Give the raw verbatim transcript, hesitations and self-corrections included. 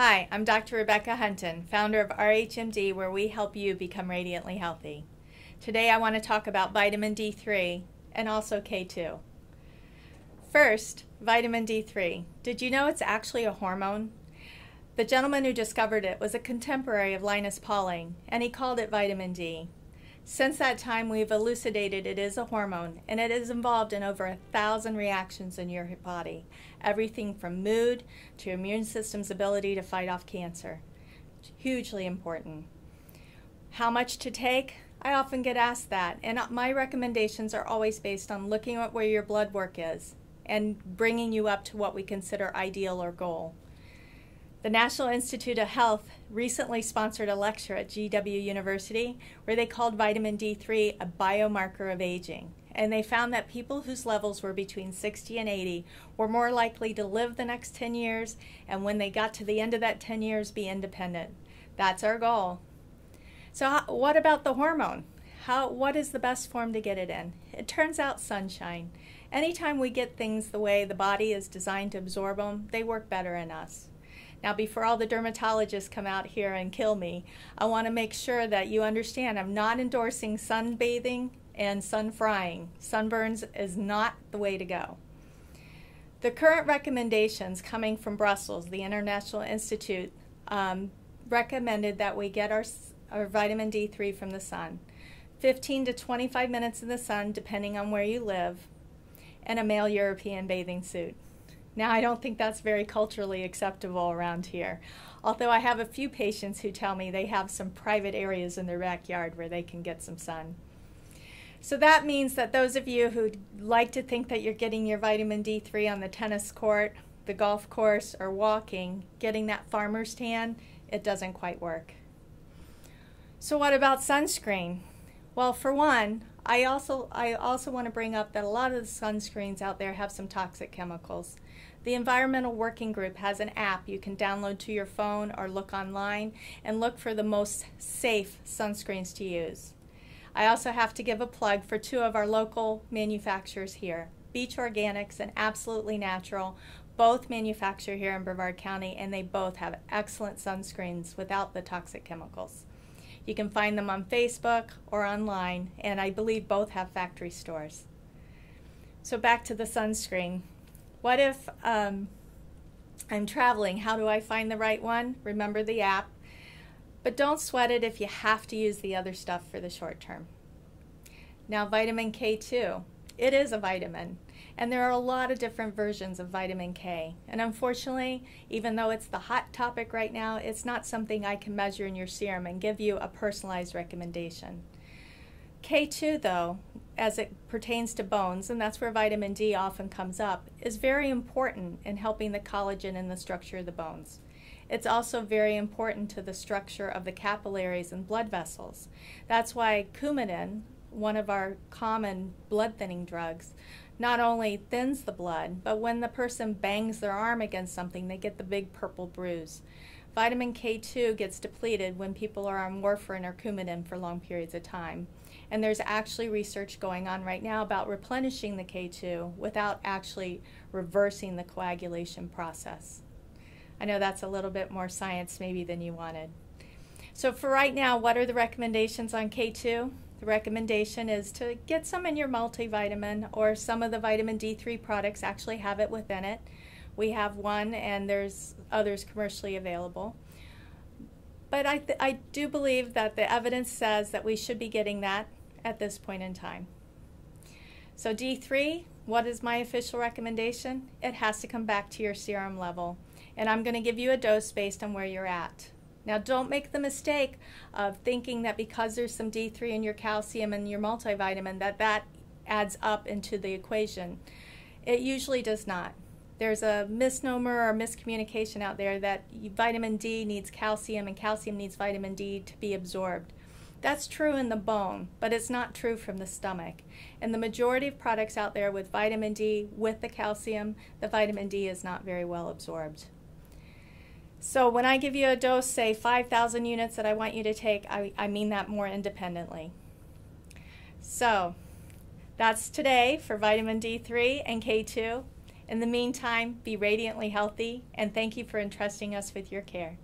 Hi, I'm Doctor Rebecca Hunton, founder of R H M D, where we help you become radiantly healthy. Today I want to talk about vitamin D three and also K two. First, vitamin D three. Did you know it's actually a hormone? The gentleman who discovered it was a contemporary of Linus Pauling, and he called it vitamin D. Since that time, we've elucidated it is a hormone, and it is involved in over a thousand reactions in your body, everything from mood to your immune system's ability to fight off cancer. It's hugely important. How much to take? I often get asked that, and my recommendations are always based on looking at where your blood work is and bringing you up to what we consider ideal or goal. The National Institute of Health recently sponsored a lecture at G W University where they called vitamin D three a biomarker of aging. And they found that people whose levels were between sixty and eighty were more likely to live the next ten years, and when they got to the end of that ten years, be independent. That's our goal. So what about the hormone? How, what is the best form to get it in? It turns out sunshine. Anytime we get things the way the body is designed to absorb them, they work better in us. Now, before all the dermatologists come out here and kill me, I want to make sure that you understand I'm not endorsing sunbathing and sun frying. Sunburns is not the way to go. The current recommendations coming from Brussels, the International Institute, um, recommended that we get our, our vitamin D three from the sun. fifteen to twenty-five minutes in the sun, depending on where you live, and a male European bathing suit. Now, I don't think that's very culturally acceptable around here, although I have a few patients who tell me they have some private areas in their backyard where they can get some sun. So that means that those of you who like to think that you're getting your vitamin D three on the tennis court, the golf course, or walking, getting that farmer's tan, it doesn't quite work. So what about sunscreen? Well, for one, I also, I also want to bring up that a lot of the sunscreens out there have some toxic chemicals. The Environmental Working Group has an app you can download to your phone or look online and look for the most safe sunscreens to use. I also have to give a plug for two of our local manufacturers here, Beach Organics and Absolutely Natural. Both manufacture here in Brevard County, and they both have excellent sunscreens without the toxic chemicals. You can find them on Facebook or online, and I believe both have factory stores. So back to the sunscreen. What if um, I'm traveling? How do I find the right one? Remember the app. But don't sweat it if you have to use the other stuff for the short term. Now, vitamin K two. It is a vitamin, and there are a lot of different versions of vitamin K. And unfortunately, even though it's the hot topic right now, it's not something I can measure in your serum and give you a personalized recommendation. K two, though, as it pertains to bones, and that's where vitamin D often comes up, is very important in helping the collagen and the structure of the bones. It's also very important to the structure of the capillaries and blood vessels. That's why Coumadin, one of our common blood thinning drugs, not only thins the blood, but when the person bangs their arm against something, they get the big purple bruise. Vitamin K two gets depleted when people are on warfarin or Coumadin for long periods of time. And there's actually research going on right now about replenishing the K two without actually reversing the coagulation process. I know that's a little bit more science maybe than you wanted. So for right now, what are the recommendations on K two? The recommendation is to get some in your multivitamin, or some of the vitamin D three products actually have it within it. We have one, and there's others commercially available. But I, th I do believe that the evidence says that we should be getting that at this point in time. So D three, what is my official recommendation? It has to come back to your serum level. And I'm going to give you a dose based on where you're at. Now, don't make the mistake of thinking that because there's some D three in your calcium and your multivitamin that that adds up into the equation. It usually does not. There's a misnomer or miscommunication out there that vitamin D needs calcium and calcium needs vitamin D to be absorbed. That's true in the bone, but it's not true from the stomach. And the majority of products out there with vitamin D, with the calcium, the vitamin D is not very well absorbed. So when I give you a dose, say five thousand units that I want you to take, I, I mean that more independently. So that's today for vitamin D three and K two. In the meantime, be radiantly healthy, and thank you for entrusting us with your care.